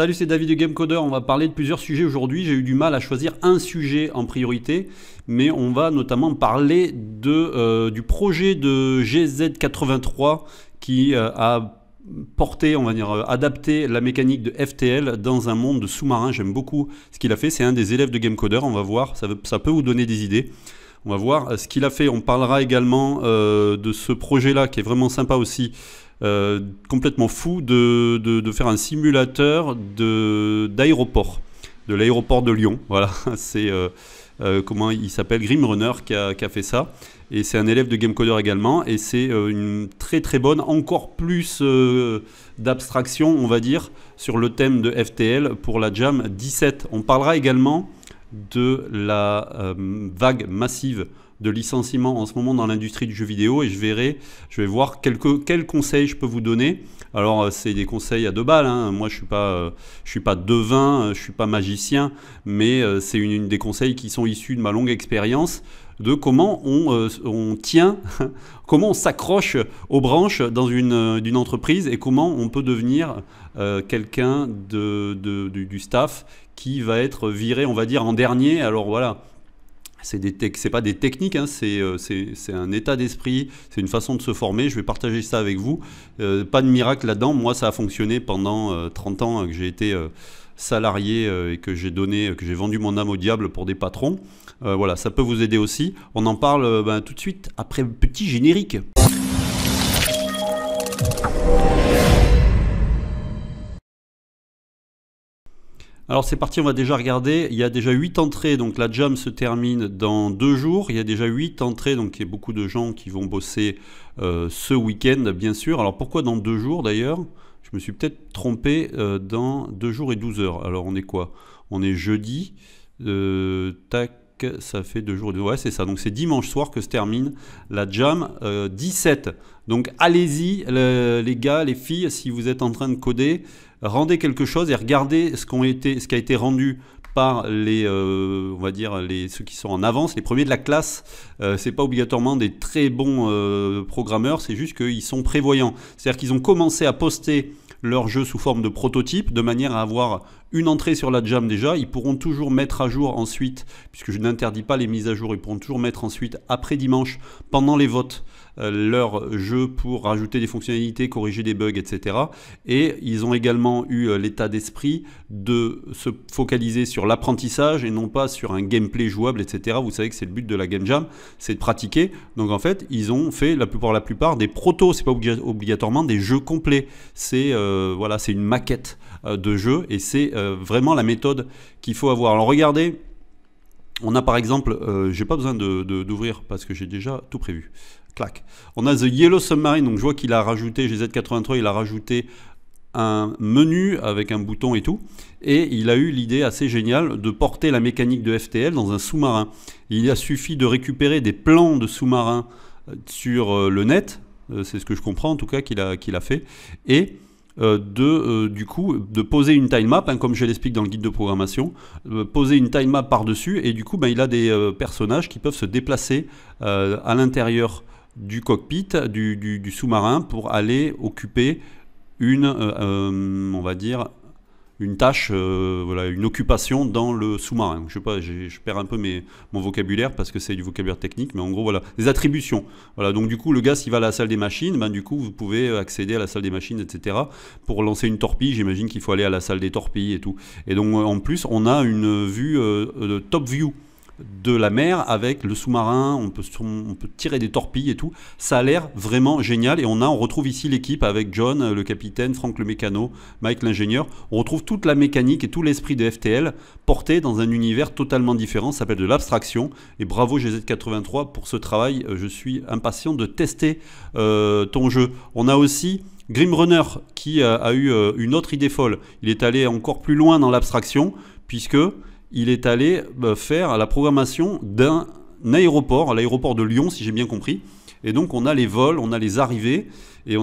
Salut, c'est David de Gamecodeur. On va parler de plusieurs sujets aujourd'hui. J'ai eu du mal à choisir un sujet en priorité, mais on va notamment parler de, du projet de GZ83 qui a porté, on va dire, adapté la mécanique de FTL dans un monde sous-marin. J'aime beaucoup ce qu'il a fait. C'est un des élèves de Gamecodeur. On va voir, ça peut vous donner des idées. On va voir ce qu'il a fait. On parlera également de ce projet-là qui est vraiment sympa aussi. Complètement fou de faire un simulateur d'aéroport, de l'aéroport de Lyon. Voilà, c'est comment il s'appelle, Grimrunner qui a fait ça, et c'est un élève de Gamecodeur également, et c'est une très bonne, encore plus d'abstraction, on va dire, sur le thème de FTL pour la Jam 17. On parlera également de la vague massive de licenciement en ce moment dans l'industrie du jeu vidéo, et je vais voir quels conseils je peux vous donner. Alors c'est des conseils à deux balles, hein. Moi je suis pas devin, je suis pas magicien, mais c'est une des conseils qui sont issus de ma longue expérience de comment on tient, comment on s'accroche aux branches dans d'une entreprise, et comment on peut devenir quelqu'un du staff qui va être viré, on va dire, en dernier. Alors voilà, c'est pas des techniques, hein, c'est un état d'esprit, c'est une façon de se former. Je vais partager ça avec vous. Pas de miracle là-dedans. Moi, ça a fonctionné pendant 30 ans que j'ai été salarié et que j'ai vendu mon âme au diable pour des patrons. Voilà, ça peut vous aider aussi. On en parle tout de suite après le petit générique. Alors c'est parti, on va déjà regarder, il y a déjà 8 entrées, donc la jam se termine dans 2 jours, il y a déjà 8 entrées, donc il y a beaucoup de gens qui vont bosser ce week-end bien sûr. Alors pourquoi dans 2 jours d'ailleurs? Je me suis peut-être trompé dans 2 jours et 12 heures. Alors on est quoi? On est jeudi, tac, ça fait 2 jours et 12 heures, ouais c'est ça, donc c'est dimanche soir que se termine la jam 17. Donc allez-y les gars, les filles, si vous êtes en train de coder, rendez quelque chose et regardez ce qui a été rendu par les, on va dire ceux qui sont en avance, les premiers de la classe. C'est pas obligatoirement des très bons programmeurs, c'est juste qu'ils sont prévoyants. C'est-à-dire qu'ils ont commencé à poster leur jeu sous forme de prototype, de manière à avoir une entrée sur la jam déjà. Ils pourront toujours mettre à jour ensuite, puisque je n'interdis pas les mises à jour, ils pourront toujours mettre ensuite, après dimanche, pendant les votes, leur jeu pour rajouter des fonctionnalités, corriger des bugs, etc. Et ils ont également eu l'état d'esprit de se focaliser sur l'apprentissage et non pas sur un gameplay jouable, etc. Vous savez que c'est le but de la game jam, c'est de pratiquer. Donc en fait, ils ont fait la plupart des protos. C'est pas obligatoirement des jeux complets. C'est voilà, c'est une maquette de jeu, et c'est vraiment la méthode qu'il faut avoir. Alors regardez, on a par exemple, j'ai pas besoin d'ouvrir parce que j'ai déjà tout prévu. Clac. On a The Yellow Submarine, donc je vois qu'il a rajouté, GZ83, il a rajouté un menu avec un bouton et tout, et il a eu l'idée assez géniale de porter la mécanique de FTL dans un sous-marin. Il a suffi de récupérer des plans de sous-marins sur le net, c'est ce que je comprends en tout cas qu'il a fait, et du coup, de poser une tilemap, hein, comme je l'explique dans le guide de programmation, poser une tilemap par-dessus, et du coup, ben, il a des personnages qui peuvent se déplacer à l'intérieur du cockpit, du sous-marin, pour aller occuper on va dire, une tâche, voilà, une occupation dans le sous-marin. Je sais pas, je perds un peu mon vocabulaire parce que c'est du vocabulaire technique, mais en gros, voilà, des attributions. Voilà, donc du coup, le gars, s'il va à la salle des machines, ben, du coup, vous pouvez accéder à la salle des machines, etc. Pour lancer une torpille, j'imagine qu'il faut aller à la salle des torpilles et tout. Et donc, en plus, on a une vue top view de la mer avec le sous-marin, on peut tirer des torpilles et tout. Ça a l'air vraiment génial, et on retrouve ici l'équipe avec John, le capitaine, Franck le mécano, Mike l'ingénieur. On retrouve toute la mécanique et tout l'esprit de FTL porté dans un univers totalement différent. Ça s'appelle de l'abstraction, et bravo GZ83 pour ce travail. Je suis impatient de tester ton jeu. On a aussi Grimrunner qui a eu une autre idée folle. Il est allé encore plus loin dans l'abstraction, puisque il est allé faire la programmation d'un aéroport, l'aéroport de Lyon si j'ai bien compris. Et donc on a les vols, on a les arrivées, et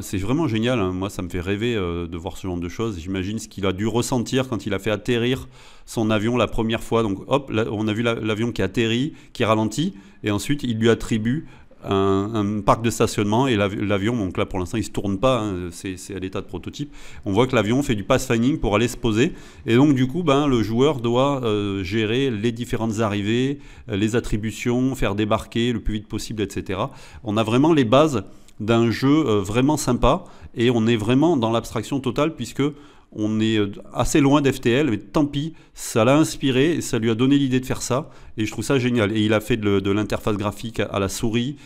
c'est vraiment génial, hein. Moi ça me fait rêver de voir ce genre de choses. J'imagine ce qu'il a dû ressentir quand il a fait atterrir son avion la première fois. Donc hop, là, on a vu l'avion qui atterrit, qui ralentit, et ensuite il lui attribue un parc de stationnement et l'avion, donc là pour l'instant il ne se tourne pas, hein, c'est à l'état de prototype. On voit que l'avion fait du pathfinding pour aller se poser, et donc du coup ben, le joueur doit gérer les différentes arrivées, les attributions, faire débarquer le plus vite possible, etc. On a vraiment les bases d'un jeu vraiment sympa, et on est vraiment dans l'abstraction totale puisque on est assez loin d'FTL, mais tant pis, ça l'a inspiré et ça lui a donné l'idée de faire ça, et je trouve ça génial. Et il a fait de l'interface graphique à la souris,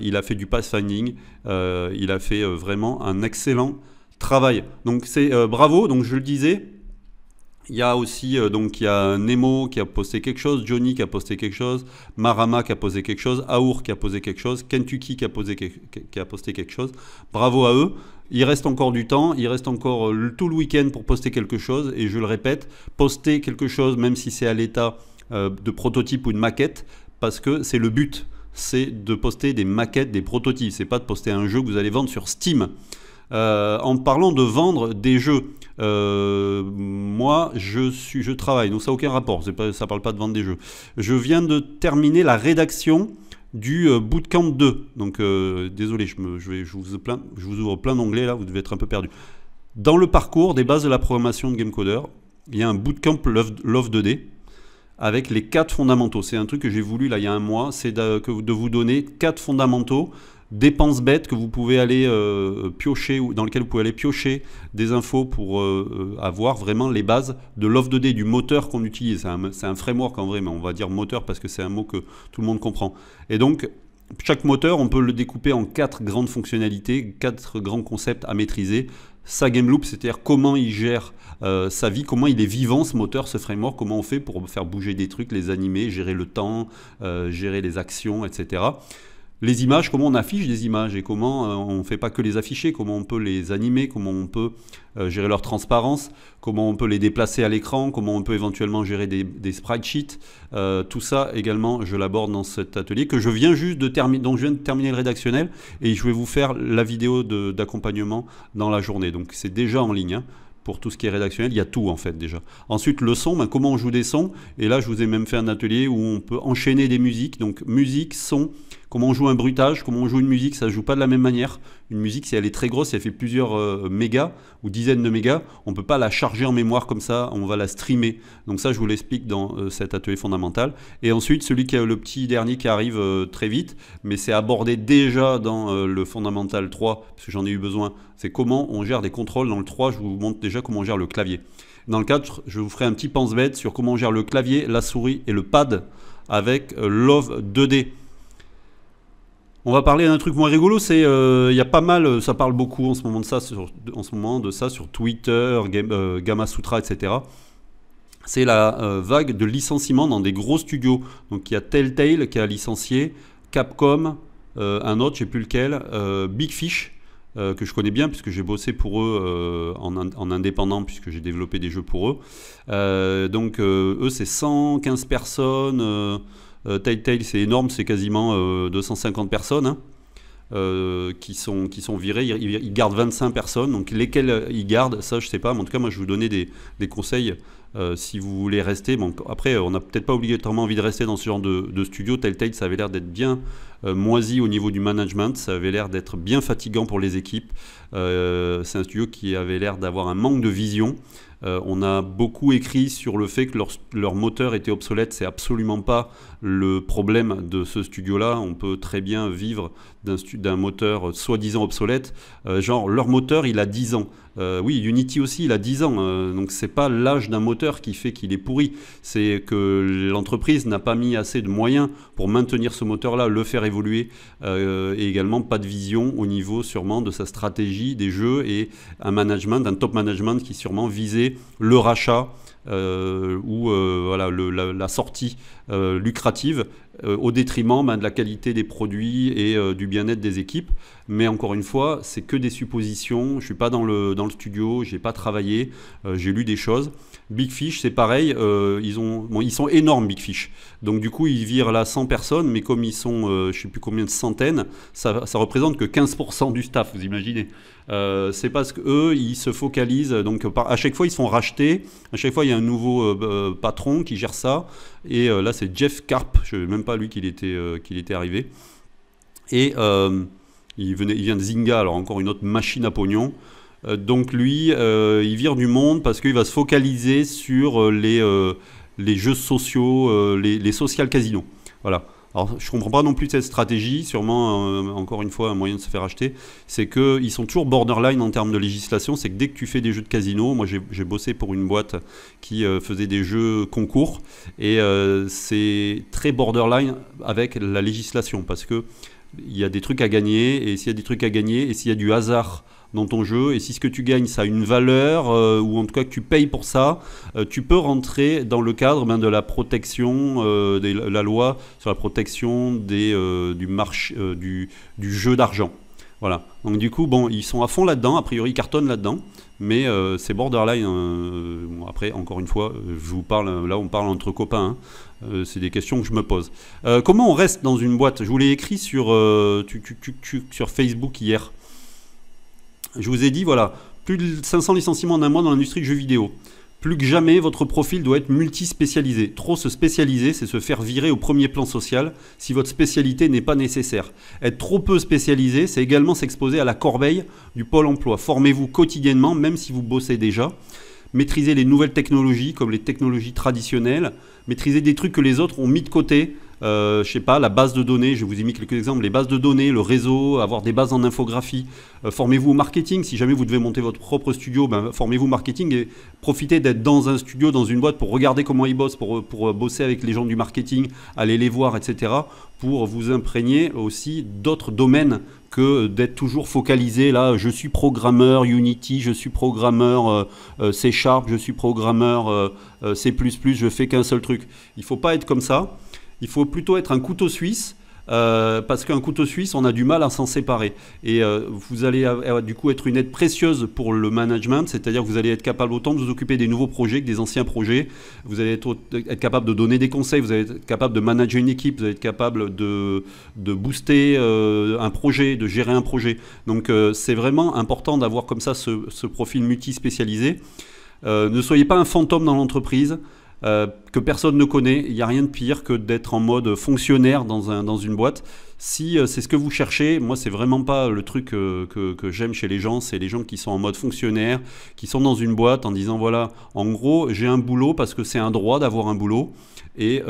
il a fait du pathfinding, il a fait vraiment un excellent travail. Donc c'est bravo, donc je le disais. Il y a aussi donc, il y a Nemo qui a posté quelque chose, Johnny qui a posté quelque chose, Marama qui a posté quelque chose, Aour qui a posté quelque chose, Kentucky qui a posté quelque chose. Bravo à eux. Il reste encore du temps, il reste encore tout le week-end pour poster quelque chose. Et je le répète, poster quelque chose, même si c'est à l'état de prototype ou de maquette, parce que c'est le but. C'est de poster des maquettes, des prototypes. C'est pas de poster un jeu que vous allez vendre sur Steam. En parlant de vendre des jeux, moi je travaille, donc ça n'a aucun rapport, ça ne parle pas de vendre des jeux. Je viens de terminer la rédaction du Bootcamp 2, donc désolé, je vous ouvre plein d'onglets là, vous devez être un peu perdu. Dans le parcours des bases de la programmation de Gamecodeur, il y a un Bootcamp Love2D avec les 4 fondamentaux. C'est un truc que j'ai voulu là il y a un mois, c'est de vous donner 4 fondamentaux. Des penses bêtes que vous pouvez aller piocher, ou dans lesquelles vous pouvez aller piocher des infos pour avoir vraiment les bases de Love2D, du moteur qu'on utilise. C'est un framework en vrai, mais on va dire moteur parce que c'est un mot que tout le monde comprend. Et donc, chaque moteur, on peut le découper en 4 grandes fonctionnalités, 4 grands concepts à maîtriser. Sa game loop, c'est-à-dire comment il gère sa vie, comment il est vivant ce moteur, ce framework, comment on fait pour faire bouger des trucs, les animer, gérer le temps, gérer les actions, etc. Les images, comment on affiche des images et comment on ne fait pas que les afficher, comment on peut les animer, comment on peut gérer leur transparence, comment on peut les déplacer à l'écran, comment on peut éventuellement gérer des sprite sheets. Tout ça également, je l'aborde dans cet atelier que je viens juste de terminer. Donc je viens de terminer le rédactionnel et je vais vous faire la vidéo d'accompagnement dans la journée. Donc c'est déjà en ligne. Hein. Pour tout ce qui est rédactionnel, il y a tout en fait déjà. Ensuite le son, ben, comment on joue des sons. Et là je vous ai même fait un atelier où on peut enchaîner des musiques. Donc musique, son, comment on joue un bruitage, comment on joue une musique, ça ne joue pas de la même manière. Une musique, si elle est très grosse, si elle fait plusieurs mégas ou dizaines de mégas, on ne peut pas la charger en mémoire comme ça, on va la streamer. Donc ça je vous l'explique dans cet atelier fondamental. Et ensuite celui qui a le petit dernier qui arrive très vite, mais c'est abordé déjà dans le fondamental 3, parce que j'en ai eu besoin, c'est comment on gère des contrôles. Dans le 3, je vous montre déjà comment on gère le clavier. Dans le 4, je vous ferai un petit pense-bête sur comment on gère le clavier, la souris et le pad avec Love2D. On va parler d'un truc moins rigolo, c'est il y a pas mal, ça parle beaucoup en ce moment de ça sur Twitter, Gamma Sutra, etc. C'est la vague de licenciements dans des gros studios. Donc il y a Telltale qui a licencié, Capcom, un autre, je ne sais plus lequel, Big Fish. Que je connais bien puisque j'ai bossé pour eux en indépendant puisque j'ai développé des jeux pour eux. Donc eux c'est 115 personnes, Telltale c'est énorme, c'est quasiment 250 personnes hein, qui sont virées. Ils gardent 25 personnes, donc lesquelles ils gardent, ça je sais pas, mais en tout cas moi je vais vous donner des conseils si vous voulez rester. Bon, après on n'a peut-être pas obligatoirement envie de rester dans ce genre de studio. Telltale ça avait l'air d'être bien moisi au niveau du management, ça avait l'air d'être bien fatigant pour les équipes, c'est un studio qui avait l'air d'avoir un manque de vision. On a beaucoup écrit sur le fait que leur moteur était obsolète, c'est absolument pas le problème de ce studio là, on peut très bien vivre d'un moteur soi-disant obsolète, genre leur moteur il a 10 ans, oui Unity aussi il a 10 ans, donc c'est pas l'âge d'un moteur qui fait qu'il est pourri, c'est que l'entreprise n'a pas mis assez de moyens pour maintenir ce moteur là, le faire évoluer, et également pas de vision au niveau sûrement de sa stratégie des jeux et un management, un top management qui sûrement visait le rachat ou voilà, la sortie lucrative au détriment ben, de la qualité des produits et du bien-être des équipes. Mais encore une fois, c'est que des suppositions, je ne suis pas dans le studio, je n'ai pas travaillé, j'ai lu des choses. Big Fish, c'est pareil, ils sont énormes Big Fish, donc du coup ils virent là 100 personnes, mais comme ils sont je ne sais plus combien de centaines, ça représente que 15% du staff, vous imaginez. C'est parce qu'eux, ils se focalisent, donc à chaque fois ils se font racheter, à chaque fois il y a un nouveau patron qui gère ça, et là c'est Jeff Karp, je ne sais même pas lui qu'il était arrivé. Et il vient de Zynga, alors encore une autre machine à pognon. Donc lui, il vire du monde parce qu'il va se focaliser sur les jeux sociaux, les social casinos. Voilà. Alors je ne comprends pas non plus cette stratégie, sûrement encore une fois un moyen de se faire acheter, c'est qu'ils sont toujours borderline en termes de législation, c'est que dès que tu fais des jeux de casino, moi j'ai bossé pour une boîte qui faisait des jeux concours, et c'est très borderline avec la législation, parce qu'il y a des trucs à gagner, et s'il y a des trucs à gagner, et s'il y a du hasard dans ton jeu, et si ce que tu gagnes ça a une valeur, ou en tout cas que tu payes pour ça, tu peux rentrer dans le cadre de la protection, de la loi sur la protection du jeu d'argent. Voilà, donc du coup, bon, ils sont à fond là-dedans, a priori ils cartonnent là-dedans, mais c'est borderline, bon, après, encore une fois, je vous parle, là on parle entre copains, hein. C'est des questions que je me pose. Comment on reste dans une boîte? Je vous l'ai écrit sur Facebook hier. Je vous ai dit, voilà, plus de 500 licenciements en un mois dans l'industrie du jeu vidéo. Plus que jamais, votre profil doit être multispécialisé. Trop se spécialiser, c'est se faire virer au premier plan social si votre spécialité n'est pas nécessaire. Être trop peu spécialisé, c'est également s'exposer à la corbeille du pôle emploi. Formez-vous quotidiennement, même si vous bossez déjà. Maîtrisez les nouvelles technologies, comme les technologies traditionnelles. Maîtrisez des trucs que les autres ont mis de côté. Je sais pas, la base de données, je vous ai mis quelques exemples, les bases de données, le réseau, avoir des bases en infographie. Formez-vous au marketing, si jamais vous devez monter votre propre studio, ben, formez-vous au marketing et profitez d'être dans un studio, dans une boîte, pour regarder comment ils bossent, pour bosser avec les gens du marketing, aller les voir, etc. pour vous imprégner aussi d'autres domaines que d'être toujours focalisé, là, je suis programmeur Unity, je suis programmeur C#, je suis programmeur C++, je fais qu'un seul truc. Il faut pas être comme ça. Il faut plutôt être un couteau suisse, parce qu'un couteau suisse, on a du mal à s'en séparer. Et vous allez du coup être une aide précieuse pour le management, c'est-à-dire que vous allez être capable autant de vous occuper des nouveaux projets que des anciens projets. Vous allez être capable de donner des conseils, vous allez être capable de manager une équipe, vous allez être capable de booster un projet, de gérer un projet. Donc c'est vraiment important d'avoir comme ça ce profil multispécialisé. Ne soyez pas un fantôme dans l'entreprise. Que personne ne connaît, il n'y a rien de pire que d'être en mode fonctionnaire dans une boîte. Si c'est ce que vous cherchez, moi c'est vraiment pas le truc que j'aime chez les gens, c'est les gens qui sont en mode fonctionnaire, qui sont dans une boîte en disant voilà, en gros j'ai un boulot parce que c'est un droit d'avoir un boulot et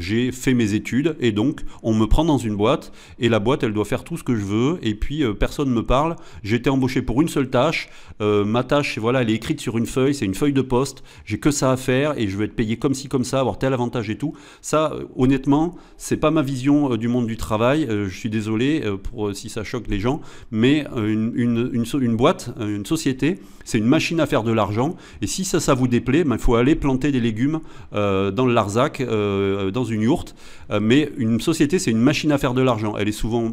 j'ai fait mes études et donc on me prend dans une boîte et la boîte elle doit faire tout ce que je veux et puis personne ne me parle, j'ai été embauché pour une seule tâche, ma tâche voilà, elle est écrite sur une feuille, c'est une feuille de poste, j'ai que ça à faire et je vais être payé comme ci comme ça, avoir tel avantage et tout. Ça honnêtement c'est pas ma vision du monde du travail. Je suis désolé pour si ça choque les gens, mais une boîte, une société, c'est une machine à faire de l'argent. Et si ça vous déplaît, ben, faut aller planter des légumes dans le Larzac, dans une yourte. Mais une société, c'est une machine à faire de l'argent. Elle est souvent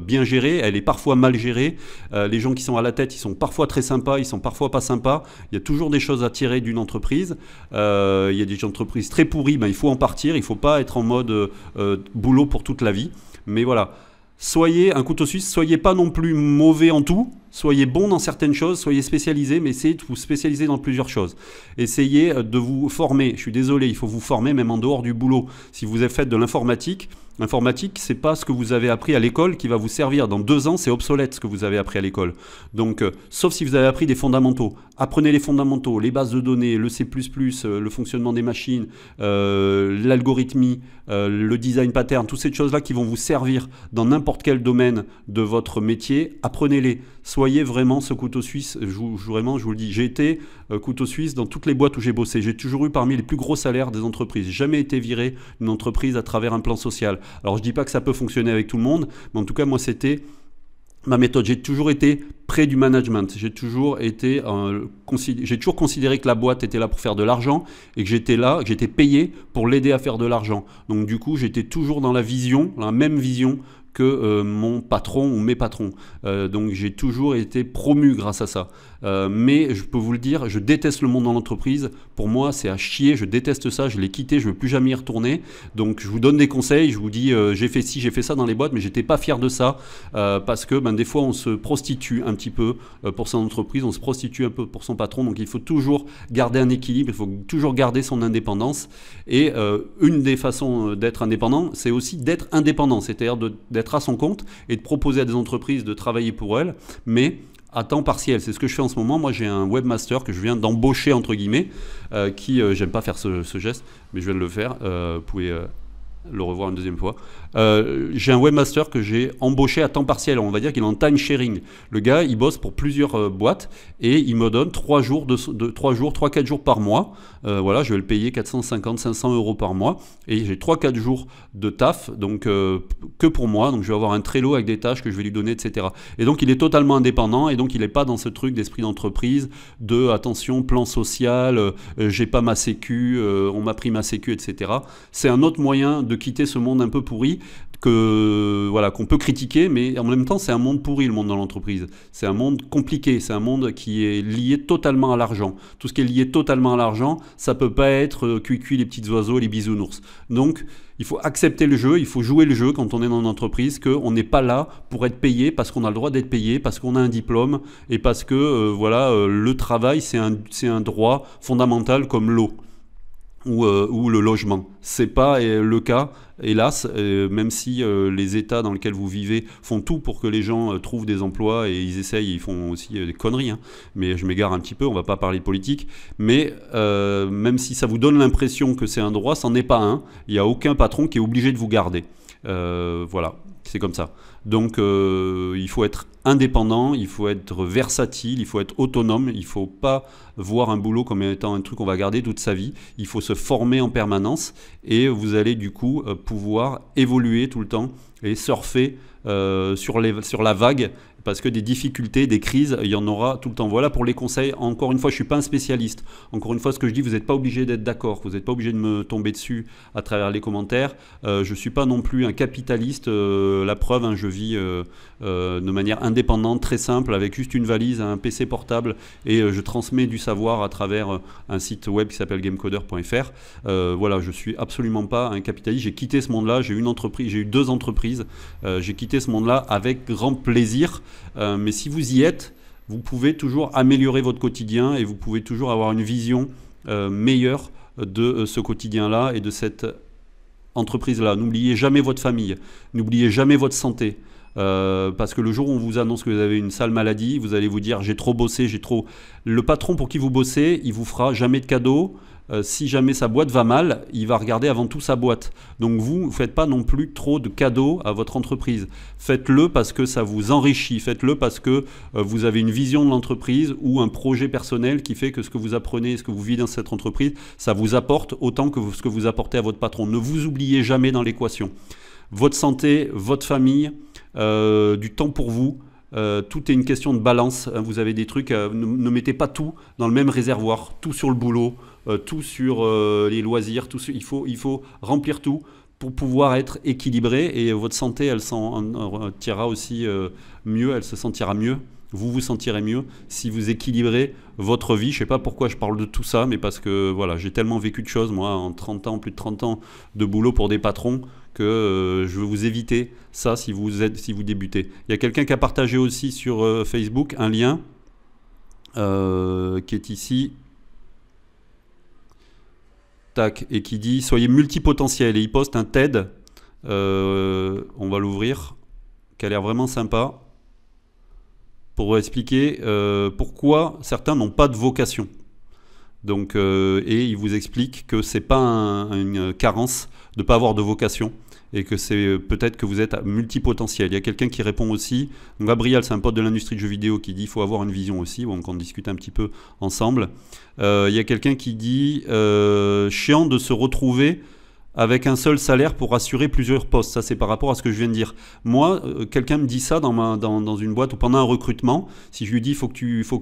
bien gérée, elle est parfois mal gérée. Les gens qui sont à la tête, ils sont parfois très sympas, ils sont parfois pas sympas. Il y a toujours des choses à tirer d'une entreprise. Il y a des entreprises très pourries, ben, il faut en partir. Il ne faut pas être en mode boulot pour toute la vie. Mais voilà, soyez un couteau suisse, soyez pas non plus mauvais en tout, soyez bon dans certaines choses, soyez spécialisé, mais essayez de vous spécialiser dans plusieurs choses. Essayez de vous former, je suis désolé, il faut vous former même en dehors du boulot. Si vous faites de l'informatique, l'informatique, c'est pas ce que vous avez appris à l'école qui va vous servir. Dans 2 ans, c'est obsolète ce que vous avez appris à l'école. Donc, sauf si vous avez appris des fondamentaux. Apprenez les fondamentaux, les bases de données, le C++, le fonctionnement des machines, l'algorithmie, le design pattern, toutes ces choses-là qui vont vous servir dans n'importe quel domaine de votre métier. Apprenez-les. Soyez vraiment ce couteau suisse. Vraiment, je vous le dis, j'ai été couteau suisse dans toutes les boîtes où j'ai bossé. J'ai toujours eu parmi les plus gros salaires des entreprises. J'ai jamais été viré d'une entreprise à travers un plan social. Alors je ne dis pas que ça peut fonctionner avec tout le monde, mais en tout cas moi c'était ma méthode. J'ai toujours été près du management, j'ai toujours été, j'ai toujours considéré que la boîte était là pour faire de l'argent et que j'étais là, que j'étais payé pour l'aider à faire de l'argent. Donc du coup j'étais toujours dans la vision, la même vision que mon patron ou mes patrons. Donc j'ai toujours été promu grâce à ça. Mais je peux vous le dire, je déteste le monde dans l'entreprise. Pour moi, c'est à chier, je déteste ça, je l'ai quitté, je ne veux plus jamais y retourner. Donc je vous donne des conseils, je vous dis j'ai fait ci, j'ai fait ça dans les boîtes, mais j'étais pas fier de ça parce que ben, des fois on se prostitue un petit peu pour son entreprise, on se prostitue un peu pour son patron. Donc il faut toujours garder un équilibre, il faut toujours garder son indépendance. Et une des façons d'être indépendant, c'est aussi d'être indépendant, c'est-à-dire d'être d'être à son compte et de proposer à des entreprises de travailler pour elles, mais à temps partiel. C'est ce que je fais en ce moment. Moi, j'ai un webmaster que je viens d'embaucher, entre guillemets, j'aime pas faire ce geste, mais je viens de le faire. Vous pouvez le revoir une deuxième fois. J'ai un webmaster que j'ai embauché à temps partiel. On va dire qu'il est en time sharing. Le gars, il bosse pour plusieurs boîtes et il me donne 3-4 jours par mois. Voilà, je vais le payer 450-500 € par mois. Et j'ai 3-4 jours de taf, donc que pour moi. Donc je vais avoir un Trello avec des tâches que je vais lui donner, etc. Et donc il est totalement indépendant et donc il n'est pas dans ce truc d'esprit d'entreprise, de attention, plan social, j'ai pas ma sécu, on m'a pris ma sécu, etc. C'est un autre moyen de quitter ce monde un peu pourri que voilà, qu'on peut critiquer, mais en même temps c'est un monde pourri, le monde dans l'entreprise. C'est un monde compliqué, c'est un monde qui est lié totalement à l'argent. Tout ce qui est lié totalement à l'argent, ça peut pas être cuicui, les petits oiseaux, les bisounours. Donc il faut accepter le jeu, il faut jouer le jeu quand on est dans une entreprise, qu'on n'est pas là pour être payé parce qu'on a le droit d'être payé, parce qu'on a un diplôme et parce que voilà, le travail c'est un droit fondamental comme l'eau. Ou le logement. C'est pas le cas, hélas, même si les états dans lesquels vous vivez font tout pour que les gens trouvent des emplois et ils essayent, ils font aussi des conneries, hein. Mais je m'égare un petit peu, on va pas parler politique, mais même si ça vous donne l'impression que c'est un droit, c'en est pas un, il n'y a aucun patron qui est obligé de vous garder. Voilà, c'est comme ça. Donc il faut être indépendant, il faut être versatile, il faut être autonome, il ne faut pas voir un boulot comme étant un truc qu'on va garder toute sa vie. Il faut se former en permanence et vous allez du coup pouvoir évoluer tout le temps et surfer sur la vague, parce que des difficultés, des crises, il y en aura tout le temps. Voilà pour les conseils. Encore une fois, je ne suis pas un spécialiste. Encore une fois, ce que je dis, vous n'êtes pas obligé d'être d'accord. Vous n'êtes pas obligé de me tomber dessus à travers les commentaires. Je ne suis pas non plus un capitaliste. La preuve, hein, je vis de manière indépendante, très simple, avec juste une valise, un PC portable, et je transmets du savoir à travers un site web qui s'appelle gamecodeur.fr. Voilà, je ne suis absolument pas un capitaliste. J'ai quitté ce monde-là. J'ai eu 2 entreprises. J'ai quitté ce monde-là avec grand plaisir. Mais si vous y êtes, vous pouvez toujours améliorer votre quotidien et vous pouvez toujours avoir une vision meilleure de ce quotidien-là et de cette entreprise-là. N'oubliez jamais votre famille, n'oubliez jamais votre santé. Parce que le jour où on vous annonce que vous avez une sale maladie, vous allez vous dire j'ai trop bossé, j'ai trop... Le patron pour qui vous bossez, il vous fera jamais de cadeau. Si jamais sa boîte va mal, il va regarder avant tout sa boîte. Donc vous ne faites pas non plus trop de cadeaux à votre entreprise. Faites-le parce que ça vous enrichit. Faites-le parce que vous avez une vision de l'entreprise ou un projet personnel qui fait que ce que vous apprenez, ce que vous vivez dans cette entreprise, ça vous apporte autant que ce que vous apportez à votre patron. Ne vous oubliez jamais dans l'équation. Votre santé, votre famille, du temps pour vous. Tout est une question de balance. Vous avez des trucs, ne mettez pas tout dans le même réservoir, tout sur le boulot, tout sur les loisirs, tout sur, il faut remplir tout pour pouvoir être équilibré, et votre santé, elle s'en tirera aussi mieux, elle se sentira mieux. Vous vous sentirez mieux si vous équilibrez votre vie. Je ne sais pas pourquoi je parle de tout ça, mais parce que voilà, j'ai tellement vécu de choses, moi, en 30 ans, plus de 30 ans de boulot pour des patrons, que je veux vous éviter ça si vous débutez. Il y a quelqu'un qui a partagé aussi sur Facebook un lien qui est ici. Tac, et qui dit « Soyez multipotentiel » et il poste un TED. On va l'ouvrir, qui a l'air vraiment sympa, pour expliquer pourquoi certains n'ont pas de vocation. Donc, et il vous explique que c'est pas une carence de pas avoir de vocation, et que c'est peut-être que vous êtes multipotentiel. Il y a quelqu'un qui répond aussi, donc Gabriel, c'est un pote de l'industrie de jeux vidéo, qui dit il faut avoir une vision aussi, donc on discute un petit peu ensemble. Il y a quelqu'un qui dit chiant de se retrouver avec un seul salaire pour assurer plusieurs postes. Ça, c'est par rapport à ce que je viens de dire. Moi, quelqu'un me dit ça dans une boîte ou pendant un recrutement. Si je lui dis, faut que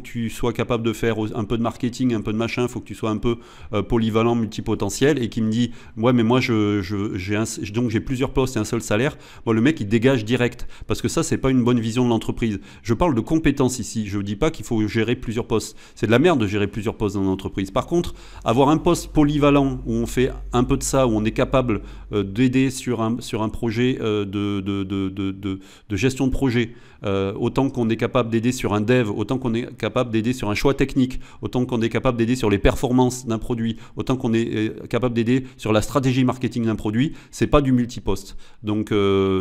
tu sois capable de faire un peu de marketing, un peu de machin, il faut que tu sois un peu polyvalent, multipotentiel, et qui me dit, ouais, mais moi, j'ai plusieurs postes et un seul salaire. Bon, le mec, il dégage direct, parce que ça, c'est pas une bonne vision de l'entreprise. Je parle de compétences ici. Je dis pas qu'il faut gérer plusieurs postes. C'est de la merde de gérer plusieurs postes dans l'entreprise. Par contre, avoir un poste polyvalent où on fait un peu de ça, où on est capable capable d'aider sur un projet de gestion de projet, autant qu'on est capable d'aider sur un dev, autant qu'on est capable d'aider sur un choix technique, autant qu'on est capable d'aider sur les performances d'un produit, autant qu'on est capable d'aider sur la stratégie marketing d'un produit, c'est pas du multiposte. Donc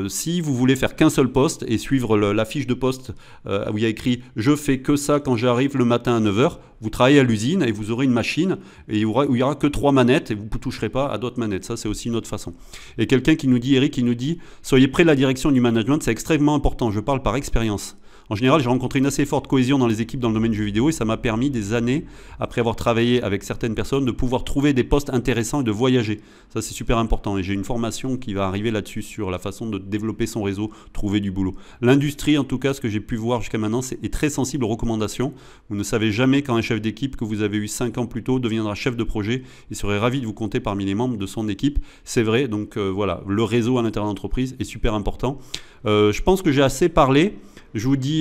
si vous voulez faire qu'un seul poste et suivre la fiche de poste où il y a écrit « je fais que ça quand j'arrive le matin à 9h », vous travaillez à l'usine et vous aurez une machine et où il n'y aura que 3 manettes et vous ne toucherez pas à d'autres manettes. Ça, c'est aussi une autre façon. Et quelqu'un qui nous dit, Eric, qui nous dit « soyez près de la direction du management, c'est extrêmement important, je parle par expérience ». En général, j'ai rencontré une assez forte cohésion dans les équipes dans le domaine du jeu vidéo et ça m'a permis des années, après avoir travaillé avec certaines personnes, de pouvoir trouver des postes intéressants et de voyager. Ça, c'est super important et j'ai une formation qui va arriver là-dessus sur la façon de développer son réseau, trouver du boulot. L'industrie, en tout cas, ce que j'ai pu voir jusqu'à maintenant, est très sensible aux recommandations. Vous ne savez jamais quand un chef d'équipe que vous avez eu 5 ans plus tôt deviendra chef de projet et serait ravi de vous compter parmi les membres de son équipe. C'est vrai, donc voilà, le réseau à l'intérieur de l'entreprise est super important. Je pense que j'ai assez parlé. Je vous dis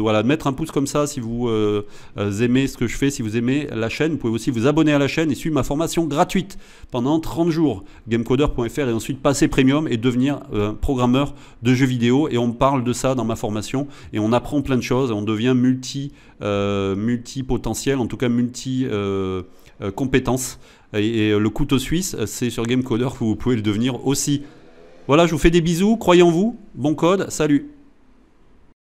voilà, mettre un pouce comme ça si vous aimez ce que je fais, si vous aimez la chaîne. Vous pouvez aussi vous abonner à la chaîne et suivre ma formation gratuite pendant 30 jours. Gamecodeur.fr et ensuite passer premium et devenir programmeur de jeux vidéo. Et on parle de ça dans ma formation et on apprend plein de choses. Et on devient multi-potentiel, en tout cas multi-compétences. Et le couteau suisse, c'est sur Gamecodeur que vous pouvez le devenir aussi. Voilà, je vous fais des bisous. Croyez en vous. Bon code. Salut.